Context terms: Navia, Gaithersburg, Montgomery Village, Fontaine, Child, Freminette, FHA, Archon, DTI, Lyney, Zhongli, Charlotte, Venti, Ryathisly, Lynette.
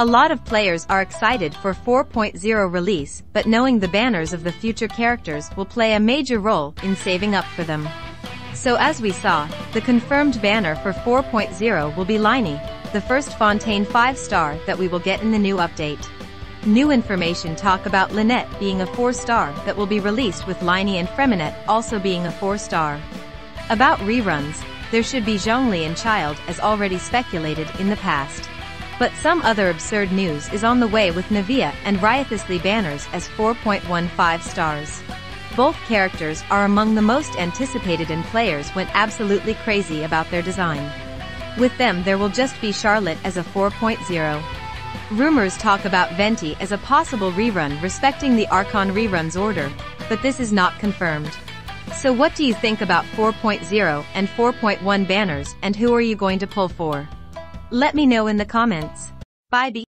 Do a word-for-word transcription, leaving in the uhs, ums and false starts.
A lot of players are excited for four point oh release, but knowing the banners of the future characters will play a major role in saving up for them. So as we saw, the confirmed banner for four point oh will be Lyney, the first Fontaine five star that we will get in the new update. New information talk about Lynette being a four star that will be released, with Lyney and Freminette also being a four star. About reruns, there should be Zhongli and Child as already speculated in the past. But some other absurd news is on the way, with Navia and Ryathisly banners as four point one five stars. Both characters are among the most anticipated, and players went absolutely crazy about their design. With them there will just be Charlotte as a four point oh. Rumors talk about Venti as a possible rerun respecting the Archon reruns order, but this is not confirmed. So what do you think about four point oh and four point one banners, and who are you going to pull for? Let me know in the comments. Bye.